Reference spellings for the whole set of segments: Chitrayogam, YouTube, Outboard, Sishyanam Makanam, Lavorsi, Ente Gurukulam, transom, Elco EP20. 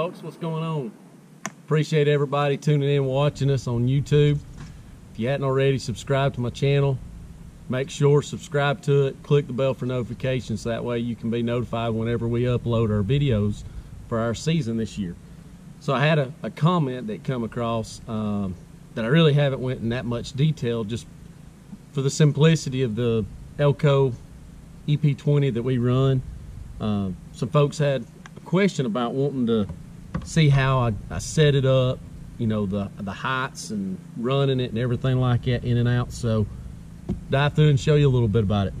folks, what's going on? Appreciate everybody tuning in, watching us on YouTube. If you hadn't already subscribed to my channel, make sure subscribe to it, click the bell for notifications, that way you can be notified whenever we upload our videos for our season this year. So I had a comment that come across that I really haven't went in that much detail, just for the simplicity of the Elco EP20 that we run. Some folks had a question about wanting to see how I set it up, you know, the heights and running it and everything like that in and out. So dive through and show you a little bit about it.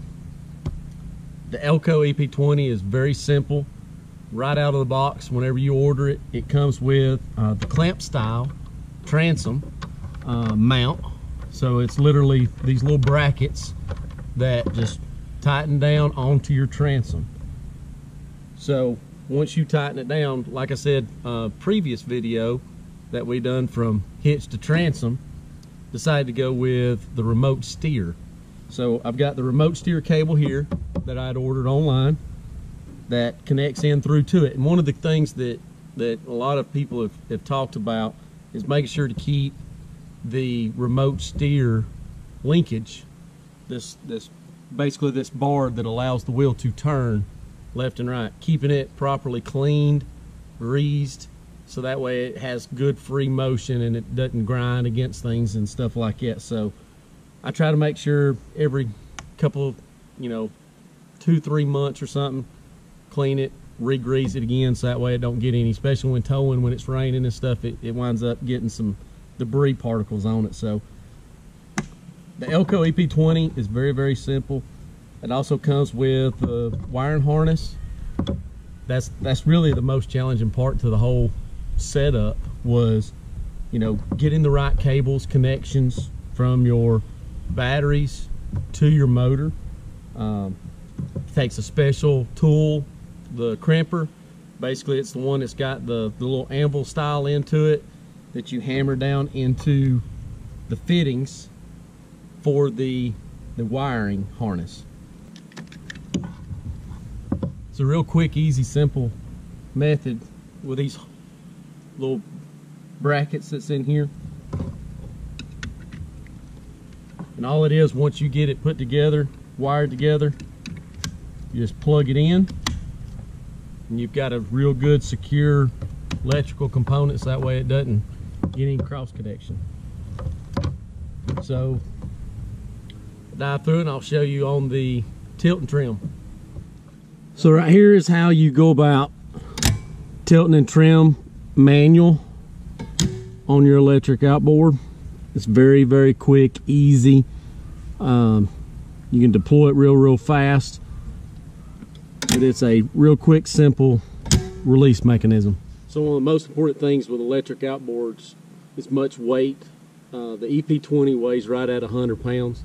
The Elco EP20 is very simple. Right out of the box, whenever you order it, it comes with the clamp style transom mount. So it's literally these little brackets that just tighten down onto your transom. So once you tighten it down, like I said, previous video that we done from hitch to transom, decided to go with the remote steer. So I've got the remote steer cable here that I'd ordered online that connects in through to it. And one of the things that a lot of people have talked about is making sure to keep the remote steer linkage, this basically this bar that allows the wheel to turn left and right, keeping it properly cleaned, greased, so that way it has good free motion and it doesn't grind against things and stuff like that. So I try to make sure every couple, you know, 2-3 months or something, clean it, re-grease it again, so that way it don't get any, especially when towing, when it's raining and stuff, it winds up getting some debris particles on it. So the Elco EP20 is very, very simple. It also comes with a wiring harness. That's really the most challenging part to the whole setup was, you know, getting the right cables, connections from your batteries to your motor. It takes a special tool, the crimper. Basically, it's the one that's got the little anvil style into it that you hammer down into the fittings for the wiring harness. It's a real quick, easy, simple method with these little brackets that's in here. And all it is, once you get it put together, wired together, you just plug it in and you've got a real good, secure electrical components, that way it doesn't get any cross connection. So dive through and I'll show you on the tilt and trim. So right here is how you go about tilting and trim manual on your electric outboard. It's very, very quick, easy. You can deploy it real, real fast, but it's a real quick, simple release mechanism. So one of the most important things with electric outboards is much weight. The EP20 weighs right at 100 pounds.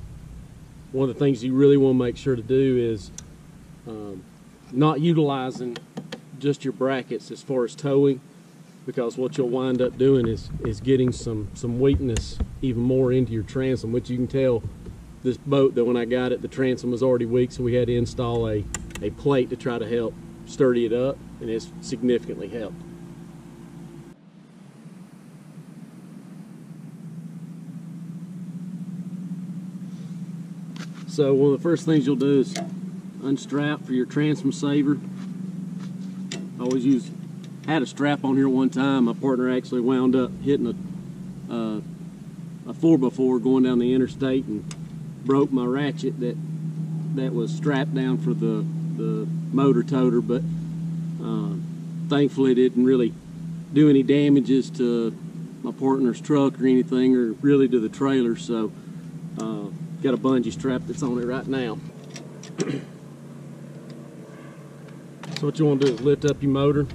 One of the things you really want to make sure to do is not utilizing just your brackets as far as towing, because what you'll wind up doing is getting some weakness even more into your transom, which you can tell this boat that when I got it, the transom was already weak, so we had to install a plate to try to help sturdy it up, and it's significantly helped. So one of the first things you'll do is unstrap for your transom saver. I always use, I had a strap on here one time. My partner actually wound up hitting a 4x4 going down the interstate and broke my ratchet that was strapped down for the motor toter, but thankfully it didn't really do any damages to my partner's truck or anything, or really to the trailer. So got a bungee strap that's on it right now. So what you want to do is lift up your motor,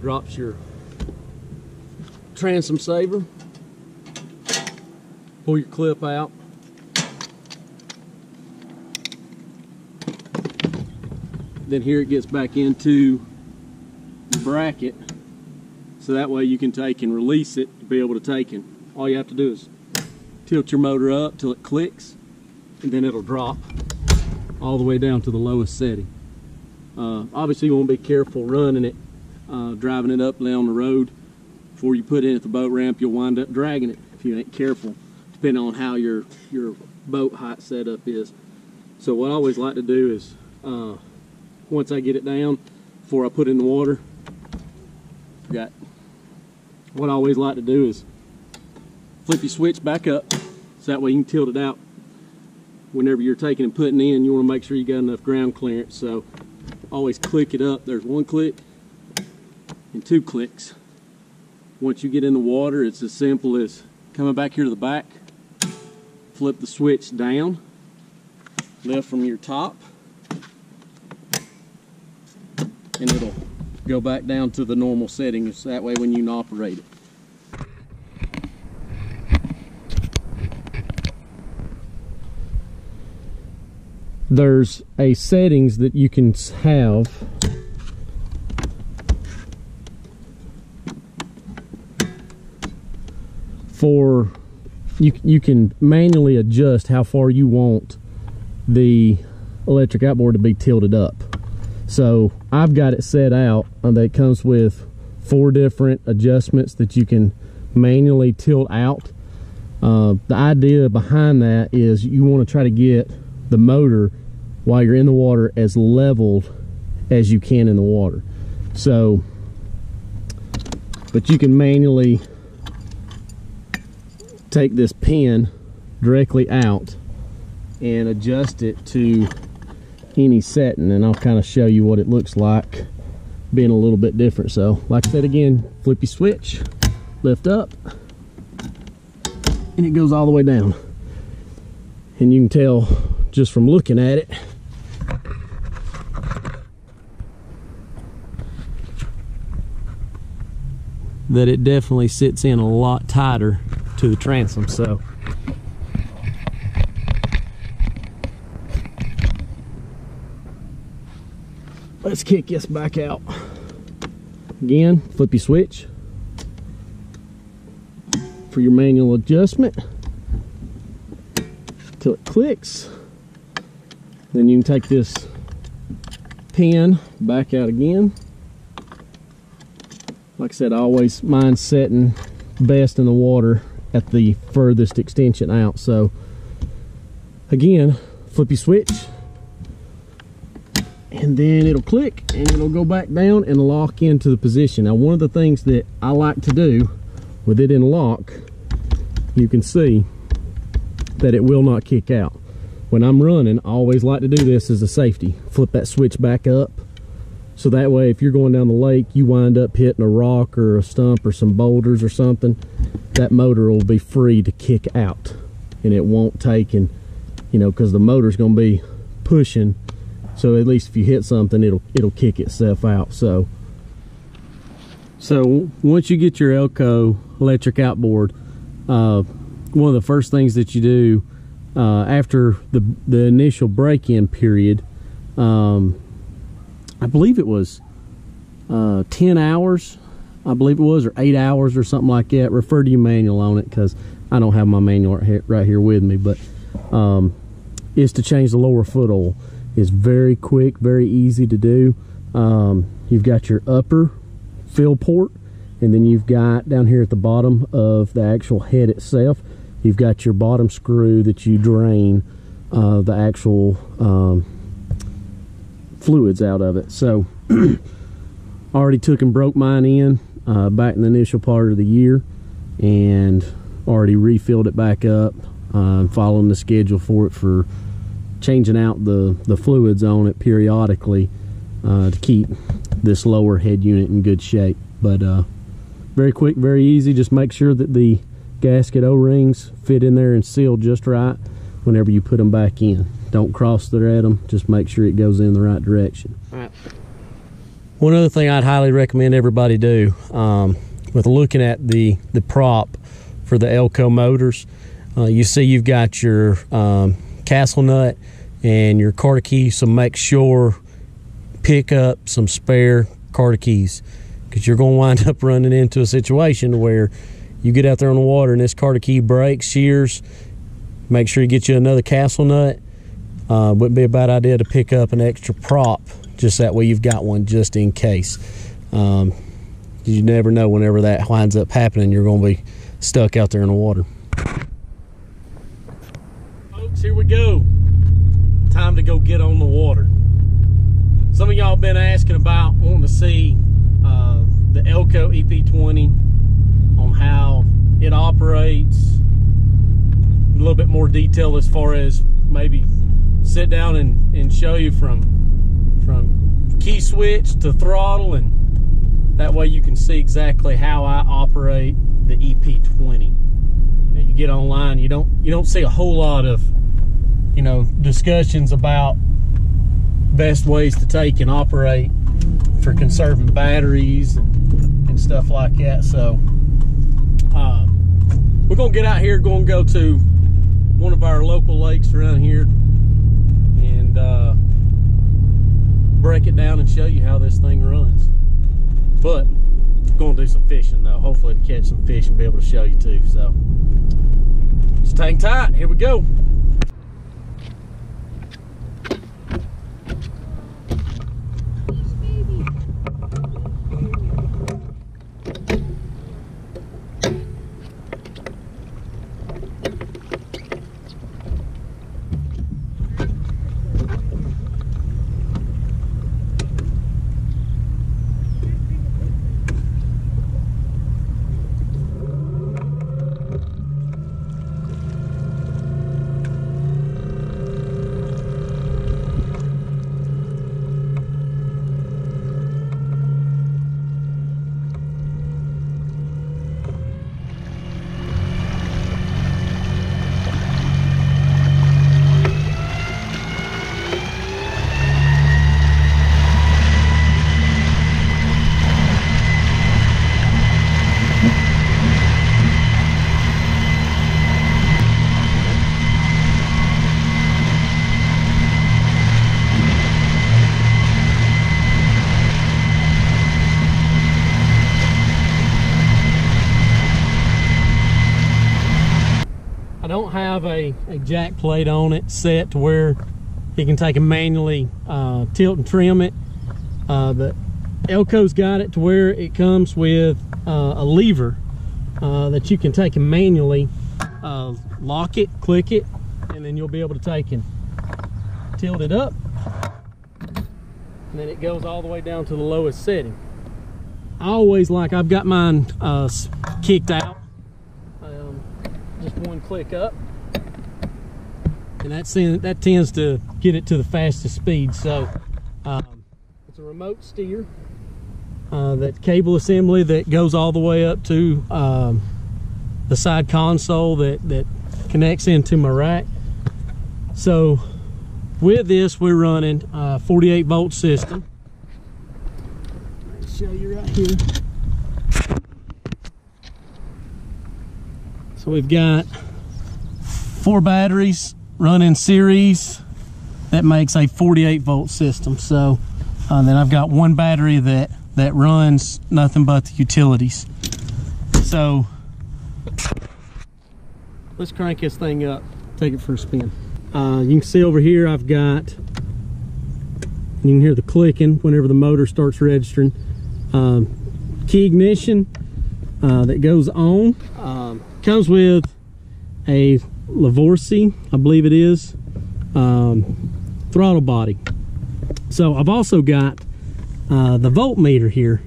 drops your transom saver, pull your clip out, then here it gets back into the bracket, so that way you can take and release it to be able to take it. All you have to do is tilt your motor up till it clicks, and then it'll drop all the way down to the lowest setting. Obviously you want to be careful running it. driving it up and down the road. Before you put in at the boat ramp, you'll wind up dragging it if you ain't careful, depending on how your boat height setup is. So what I always like to do is, once I get it down, before I put it in the water, what I always like to do is flip your switch back up, so that way you can tilt it out. Whenever you're taking and putting in, you want to make sure you got enough ground clearance, so always click it up. There's one click and two clicks. Once you get in the water, it's as simple as coming back here to the back, flip the switch down, left from your top, and it'll go back down to the normal setting, so that way when you operate it. There's a settings that you can have for, you can manually adjust how far you want the electric outboard to be tilted up. So I've got it set out, and it comes with 4 different adjustments that you can manually tilt out. The idea behind that is you want to try to get the motor while you're in the water as leveled as you can in the water. So, but you can manually take this pin directly out and adjust it to any setting, and I'll kind of show you what it looks like being a little bit different. So like I said, again, flip your switch, lift up, and it goes all the way down. And you can tell just from looking at it, that it definitely sits in a lot tighter to the transom. So let's kick this back out. Again, flip your switch for your manual adjustment till it clicks. Then you can take this pin back out again. Like I said, I always mind setting best in the water at the furthest extension out. So again, flip your switch, and then it'll click and it'll go back down and lock into the position. Now, one of the things that I like to do with it in lock, you can see that it will not kick out. When I'm running, I always like to do this as a safety. Flip that switch back up, so that way if you're going down the lake, you wind up hitting a rock or a stump or some boulders or something, that motor will be free to kick out, and it won't take, and you know, because the motor's going to be pushing, so at least if you hit something, it'll kick itself out. So once you get your Elco electric outboard, one of the first things that you do after the initial break-in period, I believe it was 10 hours, I believe it was, or 8 hours or something like that. Refer to your manual on it, because I don't have my manual right here with me, but is to change the lower foot oil. It's very quick, very easy to do. You've got your upper fill port, and then you've got down here at the bottom of the actual head itself, you've got your bottom screw that you drain the actual fluids out of it. So already took and broke mine in back in the initial part of the year, and already refilled it back up, following the schedule for it, for changing out the fluids on it periodically to keep this lower head unit in good shape. But very quick, very easy. Just make sure that the gasket O-rings fit in there and seal just right whenever you put them back in. Don't cross thread them, just make sure it goes in the right direction. All right. One other thing I'd highly recommend everybody do with looking at the prop for the Elco motors, you see you've got your castle nut and your Carter key, so make sure pick up some spare Carter keys, because you're going to wind up running into a situation where you get out there on the water and this Carter key breaks, shears. Make sure you get you another castle nut. Wouldn't be a bad idea to pick up an extra prop, just that way you've got one just in case. You never know, whenever that winds up happening, you're going to be stuck out there in the water. Folks, here we go. Time to go get on the water. Some of y'all been asking about wanting to see the Elco EP20 on how it operates. A little bit more detail as far as maybe sit down and show you from key switch to throttle, and that way you can see exactly how I operate the EP20. You know, you get online, you don't see a whole lot of, you know, discussions about best ways to take and operate for conserving batteries and stuff like that. So we're gonna get out here, gonna go to one of our local lakes around here and break it down and show you how this thing runs. But going to do some fishing though, hopefully to catch some fish and be able to show you too. So just hang tight, here we go. Don't have a jack plate on it set to where you can take and manually tilt and trim it, but Elco's got it to where it comes with a lever that you can take and manually lock it, click it, and then you'll be able to take and tilt it up, and then it goes all the way down to the lowest setting. I always like, I've got mine kicked out, one click up, and that tends to get it to the fastest speed. So it's a remote steer, that cable assembly that goes all the way up to the side console that connects into my rack. So with this, we're running a 48 volt system. Let me show you right here. So we've got 4 batteries running series. That makes a 48 volt system. So then I've got 1 battery that runs nothing but the utilities. So let's crank this thing up, take it for a spin. You can see over here I've got, you can hear the clicking whenever the motor starts registering. Key ignition that goes on. Comes with a Lavorsi, I believe it is, throttle body. So I've also got the voltmeter here.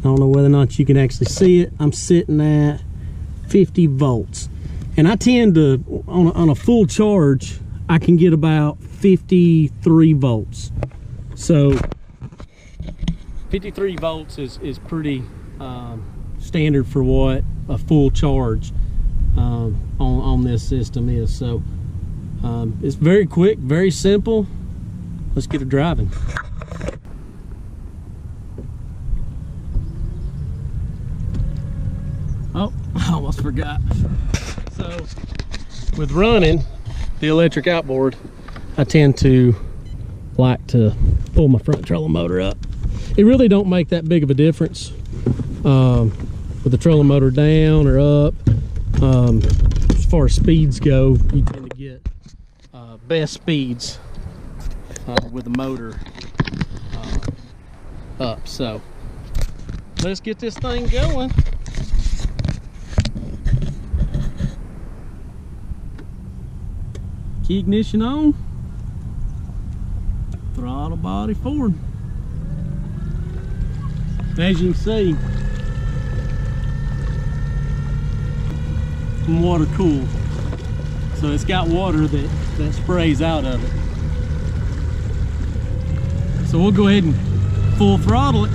I don't know whether or not you can actually see it. I'm sitting at 50 volts. And I tend to, on a full charge, I can get about 53 volts. So 53 volts is pretty standard for what a full charge on this system is. So it's very quick, very simple. Let's get it driving. Oh, I almost forgot. So with running the electric outboard, I tend to like to pull my front trolling motor up. It really don't make that big of a difference with the trolling motor down or up. As far as speeds go, you tend to get best speeds with the motor up. So Let's get this thing going. Key ignition on. Throttle body forward. As you can see, water cooled. So it's got water that sprays out of it. So we'll go ahead and full throttle it.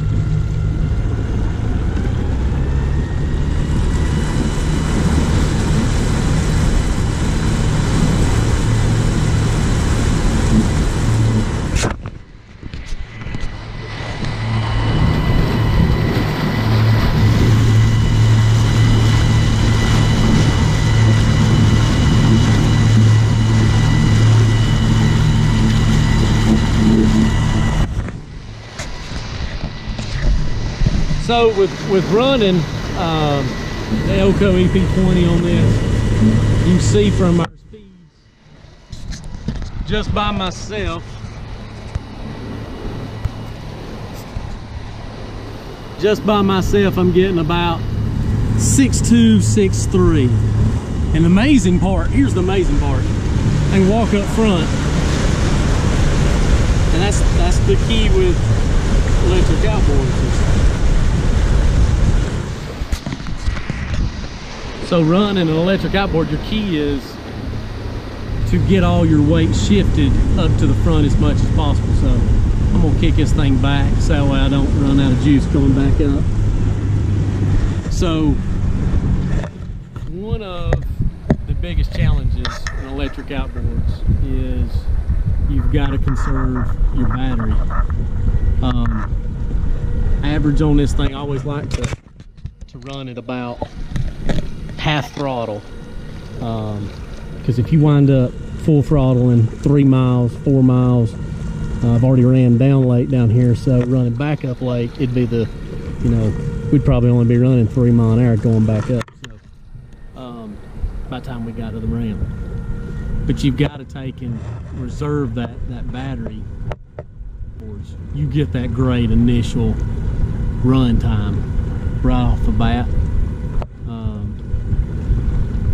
So with running the Elco EP20 on this, you see from our speeds, just by myself, I'm getting about 6.2, 6.3. And the amazing part, here's the amazing part, I can walk up front, and that's the key with electric outboards. So running an electric outboard, your key is to get all your weight shifted up to the front as much as possible. So I'm gonna kick this thing back so that way I don't run out of juice going back up. So one of the biggest challenges in electric outboards is you've got to conserve your battery. Average on this thing, I always like to run at about half throttle, because if you wind up full throttle in 3 miles, 4 miles, I've already ran down late down here, so running back up late, it'd be the, you know, we'd probably only be running 3 mile an hour going back up, so by the time we got to the ramp. But you've got to take and reserve that battery. You get that great initial run time right off the bat.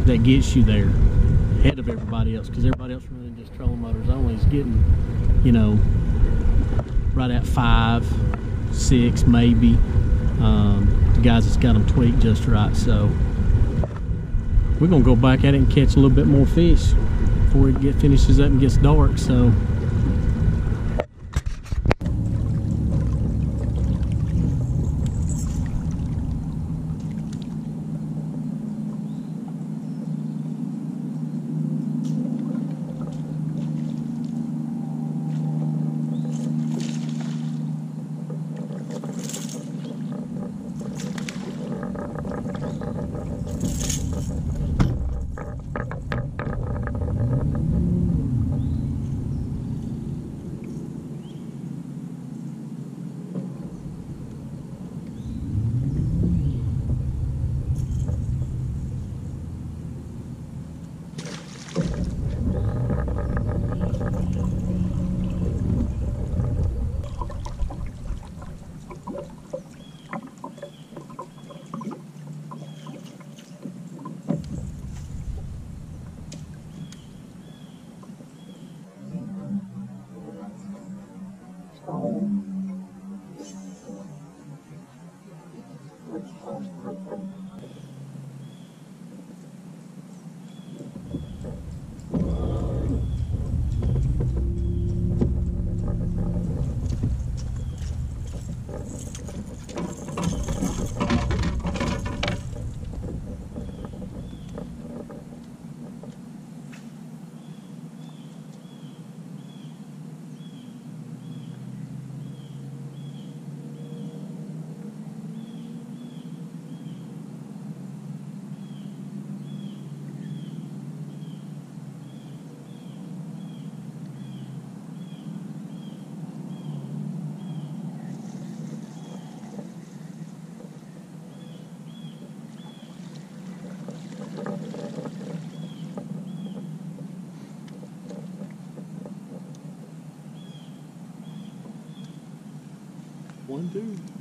That gets you there ahead of everybody else, because everybody else running just trolling motors only is getting, you know, right at 5, 6 maybe. The guys that's got them tweaked just right. So we're gonna go back at it and catch a little bit more fish before it finishes up and gets dark. So one, two.